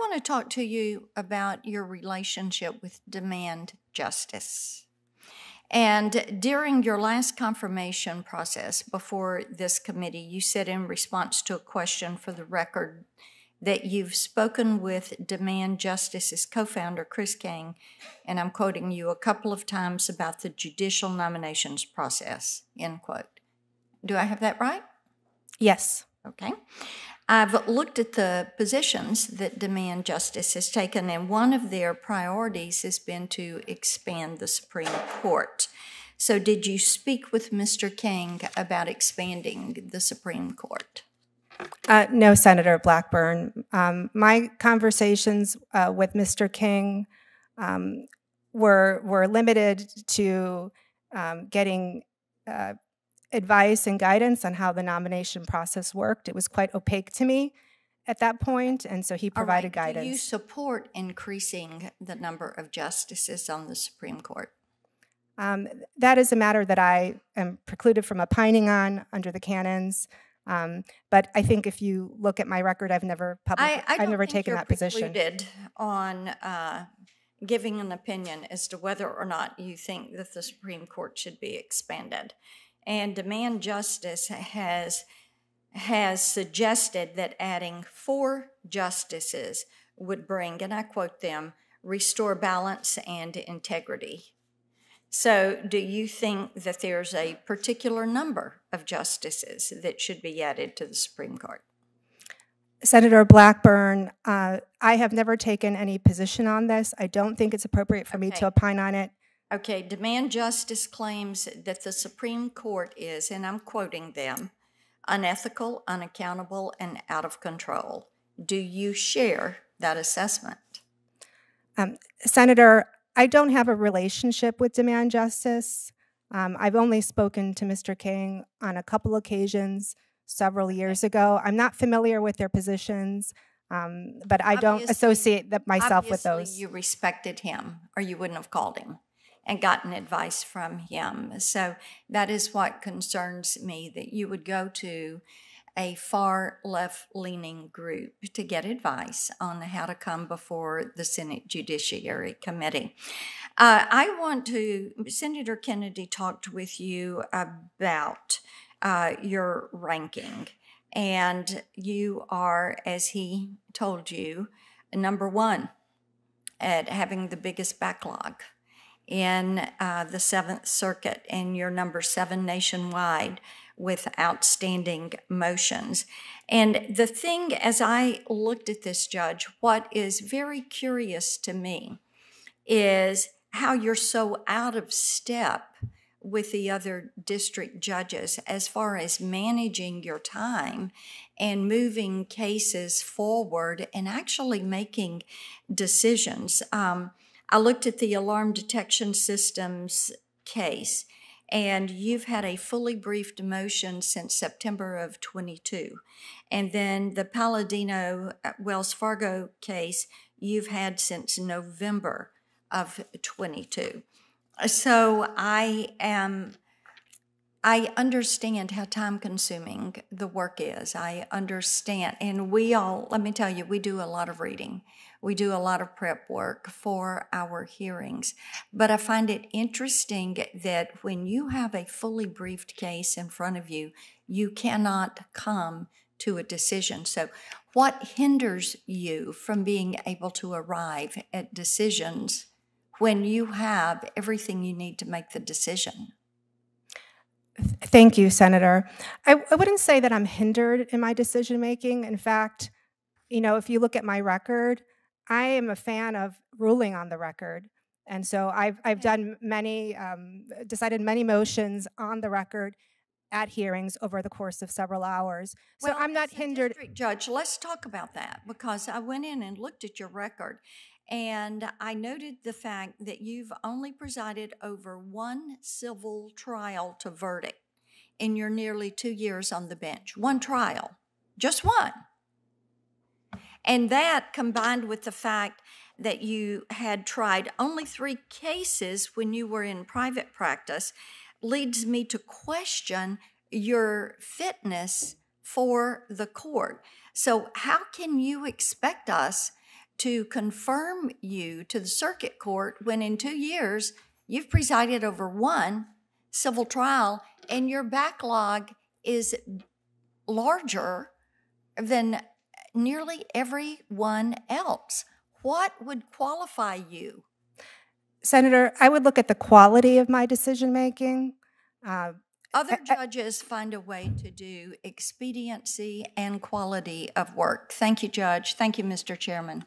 want to talk to you about your relationship with Demand Justice. And during your last confirmation process before this committee, you said in response to a question for the record that you've spoken with Demand Justice's co-founder, Chris Kang, and I'm quoting you, a couple of times about the judicial nominations process, end quote. Do I have that right? Yes. Okay. I've looked at the positions that Demand Justice has taken, and one of their priorities has been to expand the Supreme Court. So did you speak with Mr. Kang about expanding the Supreme Court? No, Senator Blackburn. My conversations with Mr. King were limited to getting advice and guidance on how the nomination process worked. It was quite opaque to me at that point, and so he provided guidance. Do you support increasing the number of justices on the Supreme Court? That is a matter that I am precluded from opining on under the canons. But I think if you look at my record, I've never taken that position. I don't think you're precluded on giving an opinion as to whether or not you think that the Supreme Court should be expanded. And Demand Justice has suggested that adding 4 justices would bring, and I quote them, restore balance and integrity. So do you think that there's a particular number of justices that should be added to the Supreme Court? Senator Blackburn, I have never taken any position on this. I don't think it's appropriate for me to opine on it. Okay, Demand Justice claims that the Supreme Court is, and I'm quoting them, unethical, unaccountable, and out of control. Do you share that assessment? Senator, I don't have a relationship with Demand Justice. I've only spoken to Mr. King on a couple occasions several years ago. I'm not familiar with their positions, but I don't associate myself with those. You respected him, or you wouldn't have called him and gotten advice from him. So that is what concerns me, that you would go to a far left-leaning group to get advice on how to come before the Senate Judiciary Committee. I want to, Senator Kennedy talked with you about your ranking, and you are, as he told you, #1 at having the biggest backlog in the Seventh Circuit, and you're #7 nationwide with outstanding motions. And the thing, as I looked at this, Judge, what is very curious to me is how you're so out of step with the other district judges as far as managing your time and moving cases forward and actually making decisions. I looked at the alarm detection systems case, and you've had a fully briefed motion since September of 22. And then the Palladino Wells Fargo case you've had since November of 22. So I understand how time-consuming the work is. I understand. And we all, let me tell you, we do a lot of reading. We do a lot of prep work for our hearings. But I find it interesting that when you have a fully briefed case in front of you, you cannot come to a decision. So what hinders you from being able to arrive at decisions when you have everything you need to make the decision? Thank you, Senator. I wouldn't say that I'm hindered in my decision-making. In fact, you know, if you look at my record, I am a fan of ruling on the record. And so I've done many, decided many motions on the record at hearings over the course of several hours. So I'm not hindered. Judge, let's talk about that, because I went in and looked at your record, and I noted the fact that you've only presided over 1 civil trial to verdict in your nearly 2 years on the bench. 1 trial, just 1. And that, combined with the fact that you had tried only 3 cases when you were in private practice, leads me to question your fitness for the court. So how can you expect us to confirm you to the circuit court when in 2 years you've presided over one civil trial and your backlog is larger than nearly everyone else? What would qualify you? Senator, I would look at the quality of my decision-making. Other judges find a way to do expediency and quality of work. Thank you, Judge. Thank you, Mr. Chairman.